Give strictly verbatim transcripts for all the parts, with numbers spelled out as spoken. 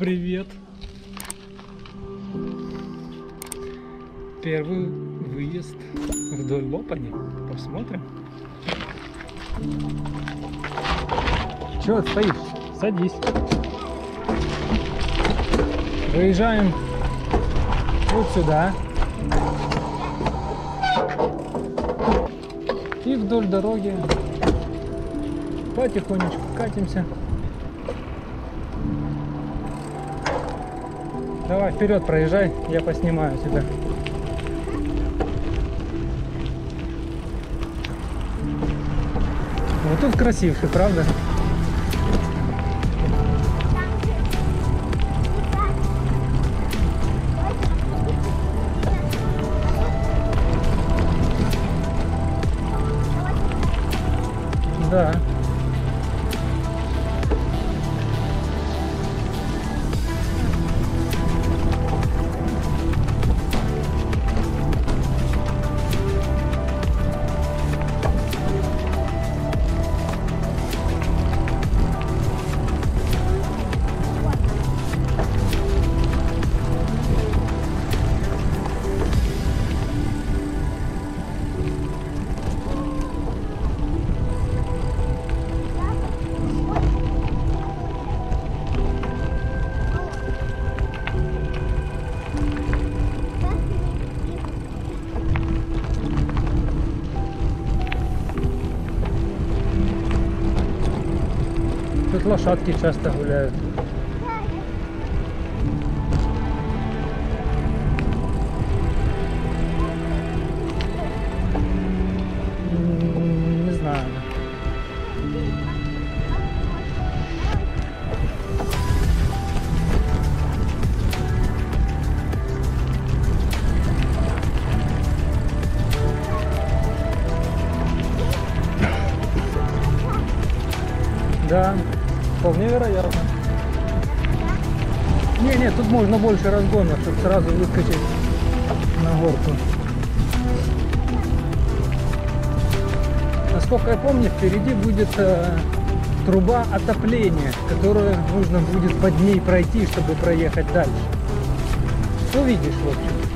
Привет. Первый выезд вдоль Лопани. Посмотрим. Чего стоишь? Садись. Выезжаем вот сюда. И вдоль дороги потихонечку катимся. Давай вперед проезжай, я поснимаю тебя. Вот тут красивший, правда? Да. Тут лошадки часто гуляют. Не знаю. Да. Вполне вероятно. Не, не, тут можно больше разгона, чтобы сразу выскочить на горку. Насколько я помню, впереди будет э, труба отопления, которую нужно будет под ней пройти, чтобы проехать дальше. Увидишь, в общем.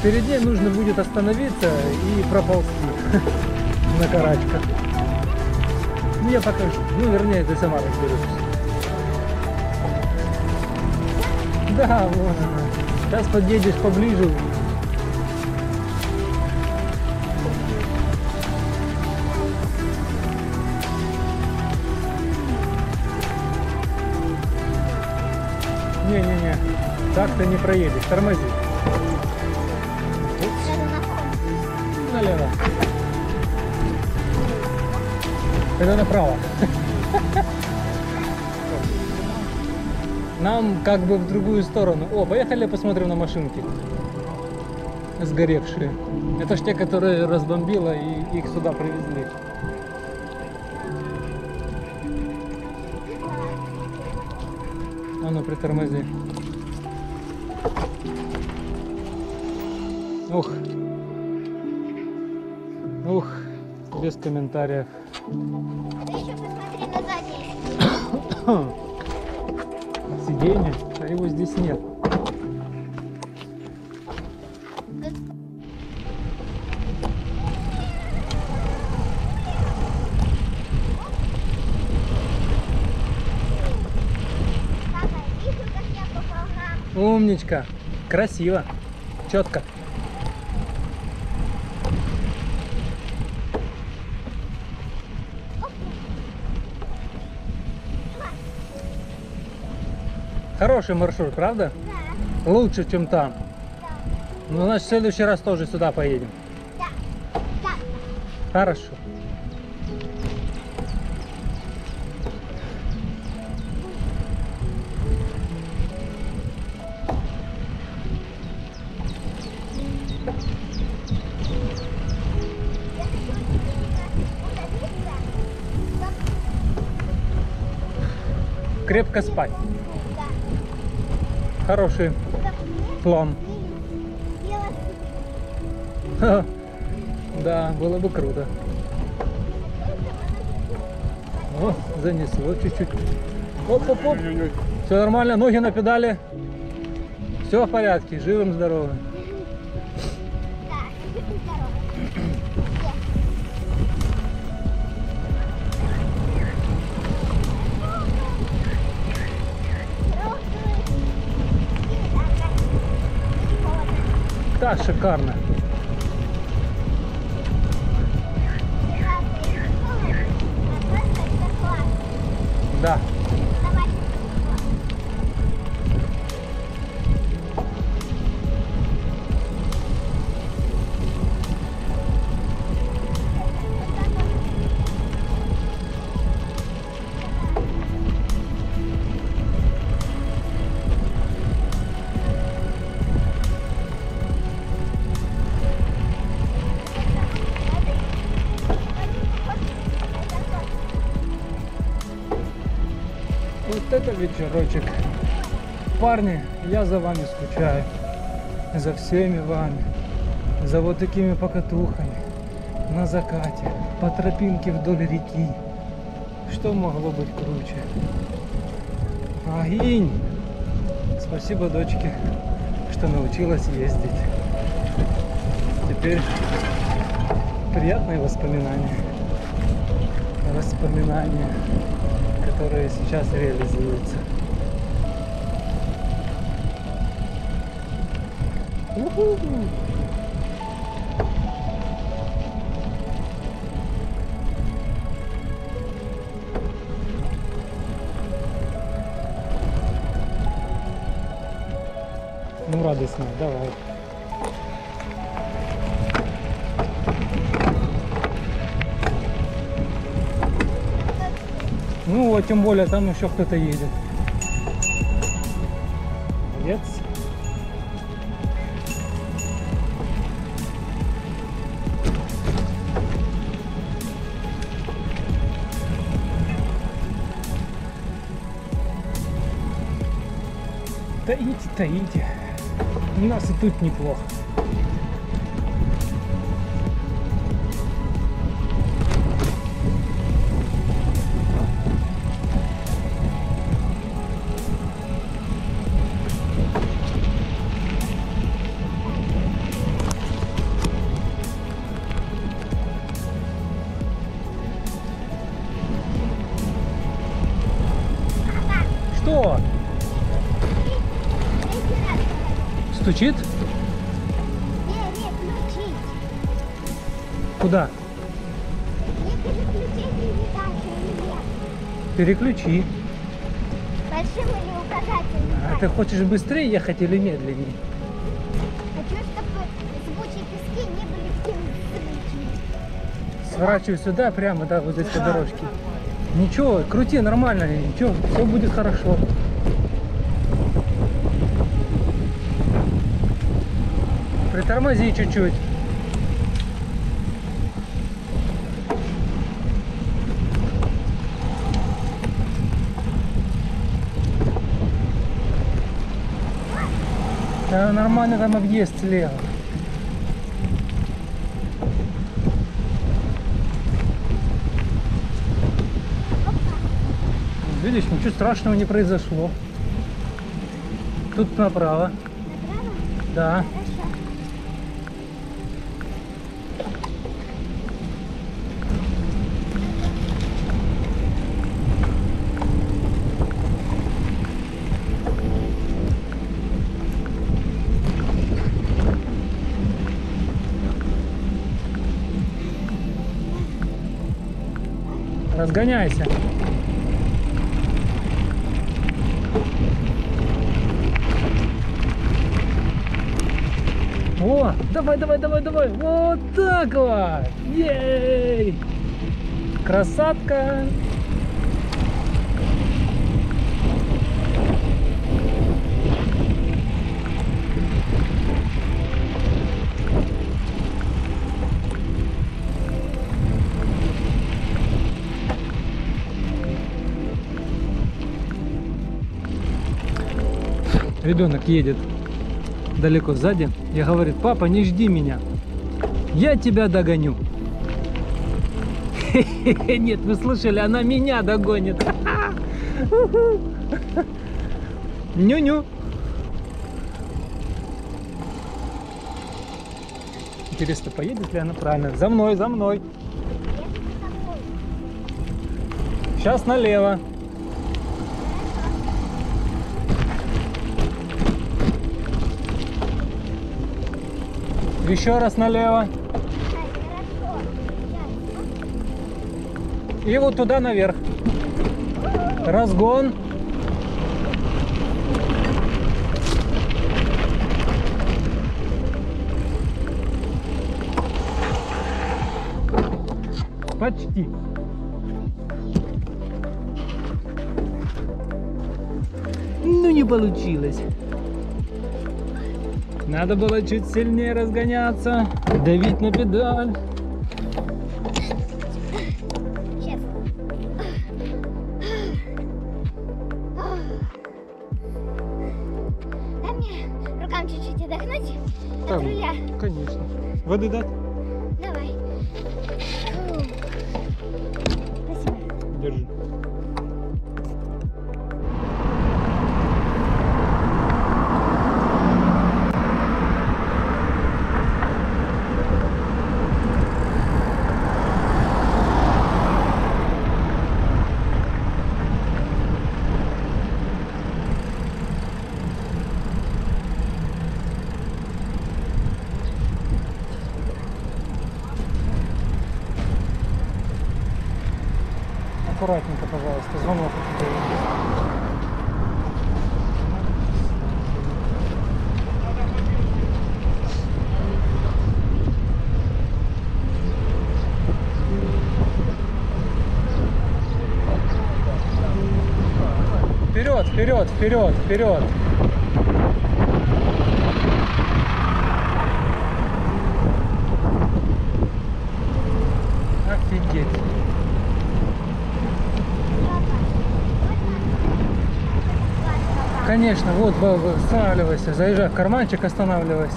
Впереди нужно будет остановиться и проползти на карачках. Ну, я покажу. Ну, вернее, ты сама разберешься. Да, вон она. Сейчас подъедешь поближе. Не-не-не. Так ты не проедешь. Тормози. Налево. Это направо. Нам как бы в другую сторону. О, поехали посмотрим на машинки. Сгоревшие. Это ж те, которые разбомбило и их сюда привезли. А ну, притормози. Ух. Ух. Без комментариев. Да еще посмотри на заднее сиденье, а его здесь нет. Умничка, красиво, четко. Хороший маршрут, правда? Да. Лучше, чем там. Да. Ну, значит, в следующий раз тоже сюда поедем. Да. Да. Хорошо. Крепко спать. Хороший план. Да, было бы круто. О, занесло чуть-чуть. Оп-оп-оп. Все нормально, ноги на педали. Все в порядке, живым, здоровым. Да, шикарно. Да. Вот это вечерочек. Парни, я за вами скучаю. За всеми вами. За вот такими покатухами. На закате. По тропинке вдоль реки. Что могло быть круче? Агинь! Спасибо дочке, что научилась ездить. Теперь приятные воспоминания. Воспоминания, которые сейчас реализуются. У-ху! Ну, радостно, давай. Ну вот, тем более там еще кто-то едет. Молодец. Таите, таите. У нас и тут неплохо. Стучит? Переключить. Куда? Переключи. Большим или указательным? А ты хочешь быстрее ехать или медленнее? Хочу, чтобы звучие пески не были в темноте. Сворачивай сюда, прямо, да, вот здесь по дорожке. Ничего, крути, нормально, ничего, все будет хорошо. Тормози чуть-чуть. Да, нормально, там объезд слева. Видишь, ничего страшного не произошло. Тут направо. Направо? Да. Разгоняйся. О, давай, давай, давай, давай. Вот так вот. Ей! Красотка. Ребенок едет далеко сзади и говорит: папа, не жди меня, я тебя догоню. Нет, вы слышали, она меня догонит. Ню-ню. Интересно, поедет ли она правильно? За мной, за мной. Сейчас налево. Еще раз налево. И вот туда наверх. Разгон. Почти. Ну не получилось. Надо было чуть сильнее разгоняться, давить на педаль. Дай мне рукам чуть-чуть отдохнуть там, от руля. Конечно. Воды дать? Давай. Спасибо. Держи. Аккуратненько, пожалуйста, звонок. Вперед, вперед, вперед, вперед. Офигеть. Конечно, вот, останавливайся, заезжай в карманчик, останавливайся.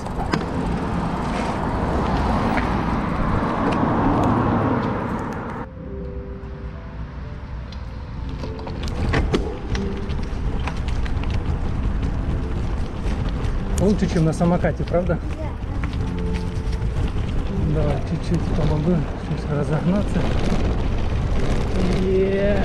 Лучше, чем на самокате, правда? Да. Давай, чуть-чуть помогу, чтобы разогнаться. Yeah.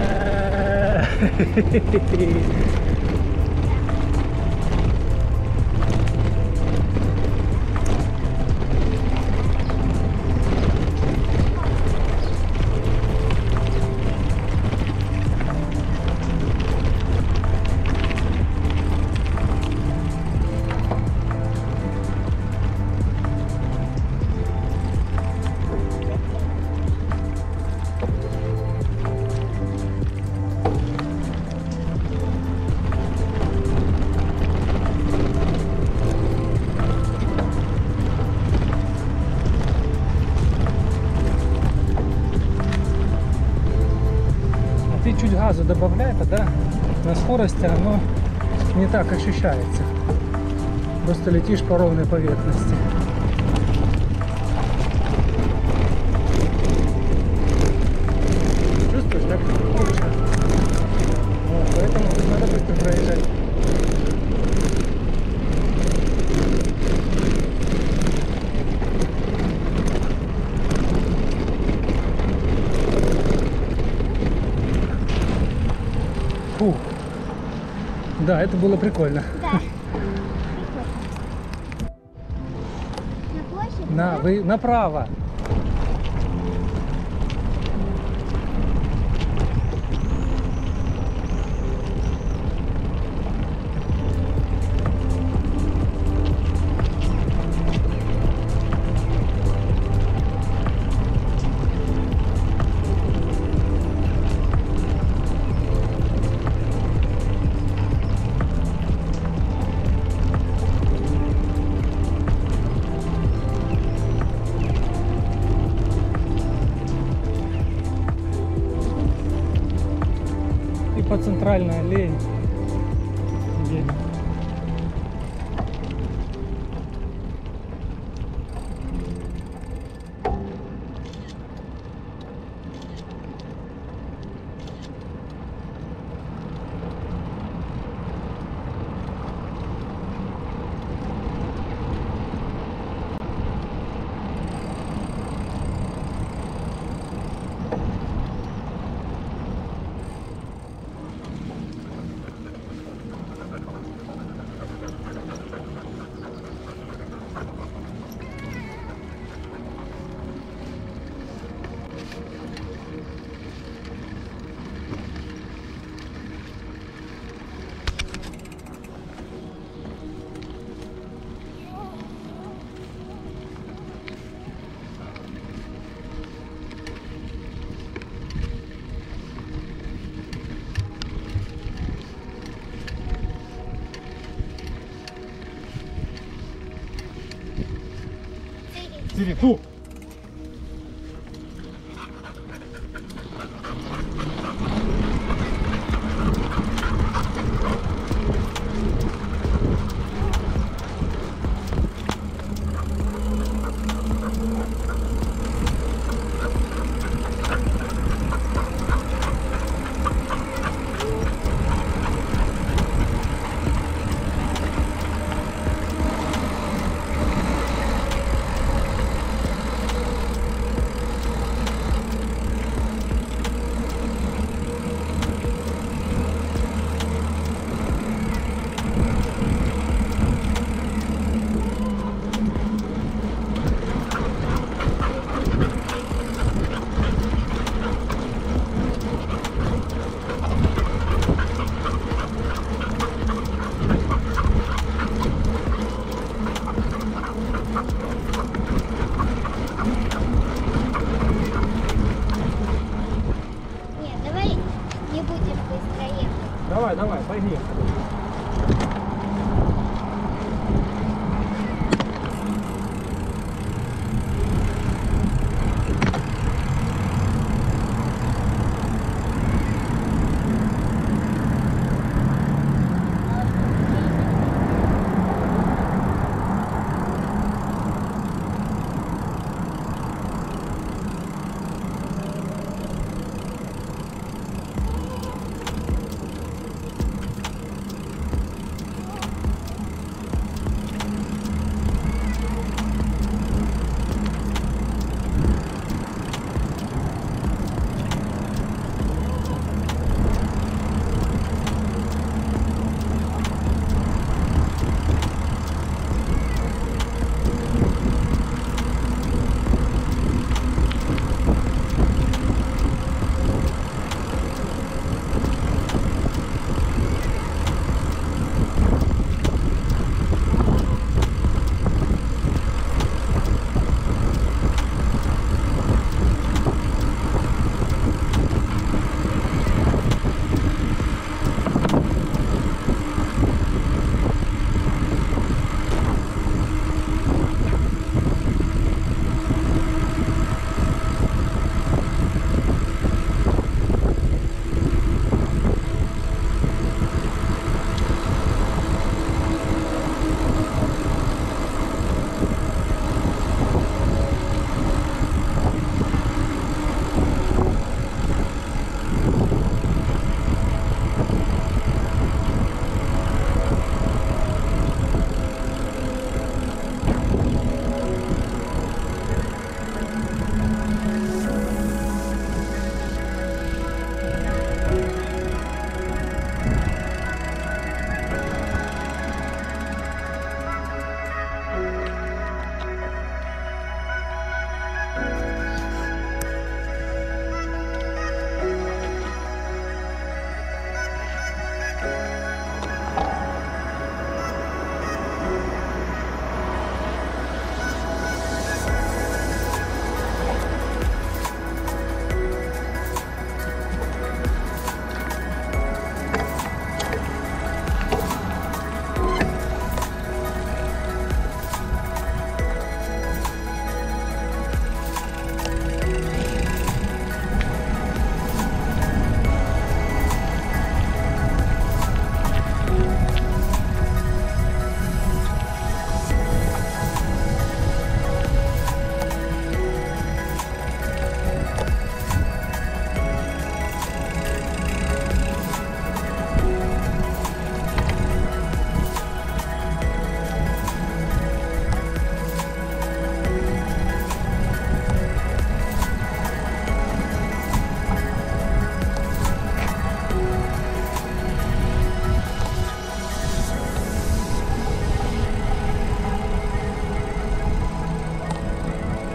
Чуть газу добавляет, а да, на скорости оно не так ощущается. Просто летишь по ровной поверхности. Чувствуешь, так хочется. Вот, поэтому надо быстро проезжать. Фу. Да, это было прикольно. Да. Прикольно. На площадь? На, да? Вы направо. По центральной аллее. середину. Давай, давай, пойми.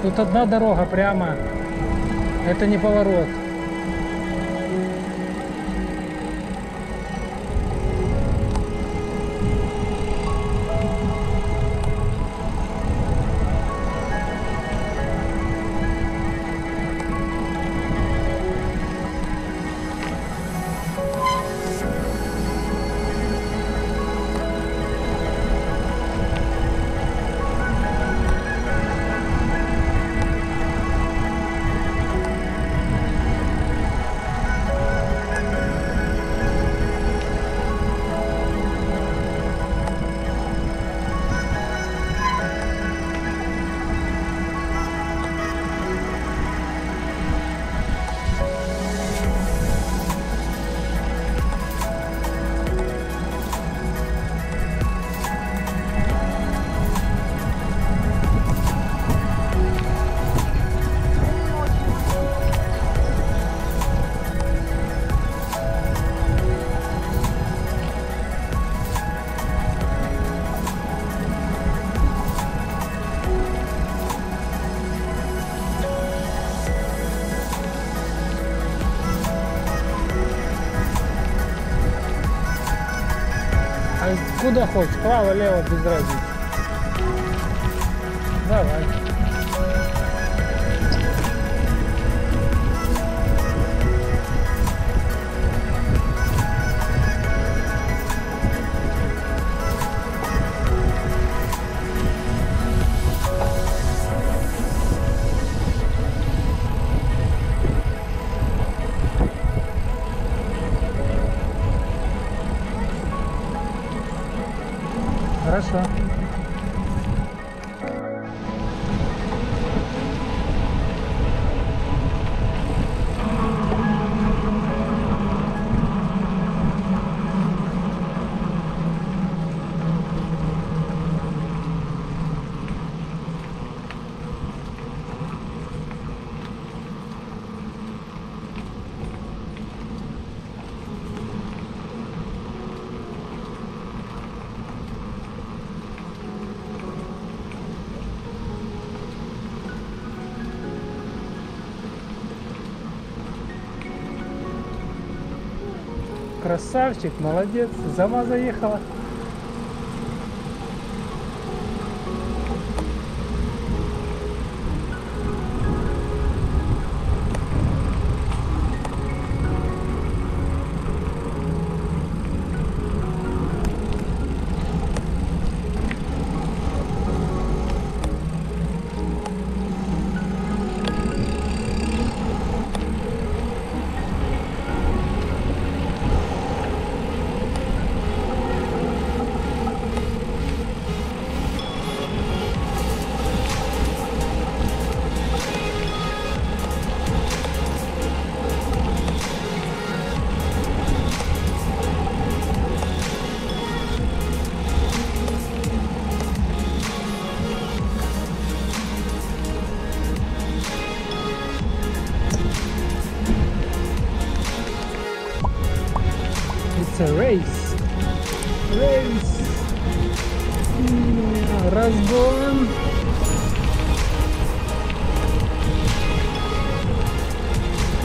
Тут одна дорога прямо, это не поворот. А куда хочешь, право, лево, без разницы. Давай. Хорошо. Красавчик, молодец, зама заехала. Рейс, рейс, разгон.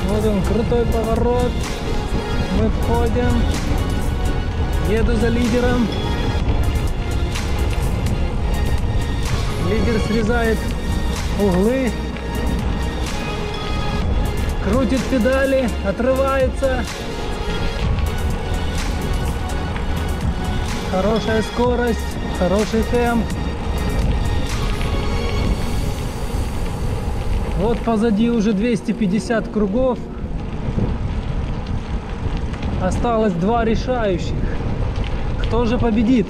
Вот он, крутой поворот. Мы входим. Еду за лидером. Лидер срезает углы, крутит педали, отрывается. Хорошая скорость, хороший темп. Вот позади уже двести пятьдесят кругов. Осталось два решающих. Кто же победит?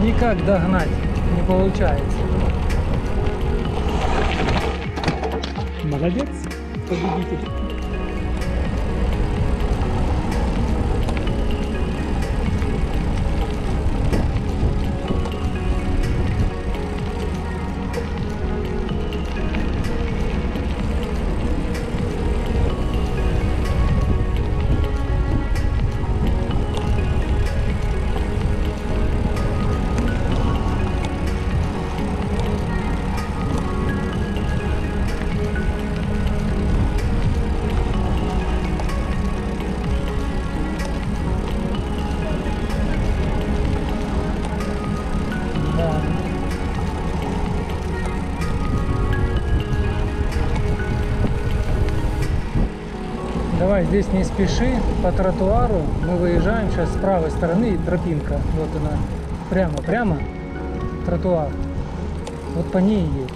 Никак догнать не получается. Молодец, победитель. Давай, здесь не спеши, по тротуару мы выезжаем сейчас с правой стороны, тропинка, вот она, прямо-прямо, тротуар, вот по ней едь.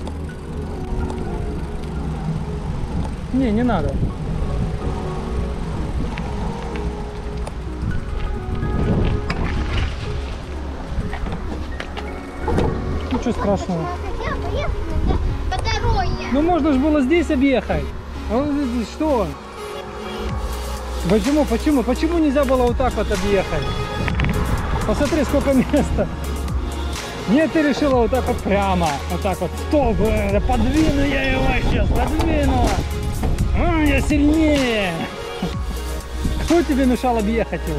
Не, не надо. Ничего страшного. Ну можно же было здесь объехать, а он здесь что? Почему, почему, почему нельзя было вот так вот объехать? Посмотри, сколько места. Нет, ты решила вот так вот прямо, вот так вот. Стоп, подвину я его сейчас, подвину. А, я сильнее. Кто тебе мешал объехать его?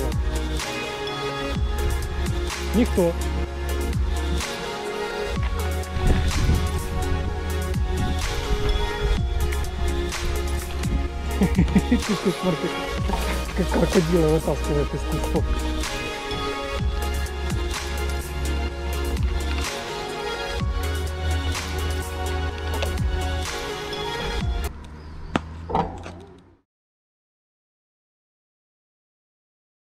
Никто. Ты смотри, как крокодила вытаскивает из кустов.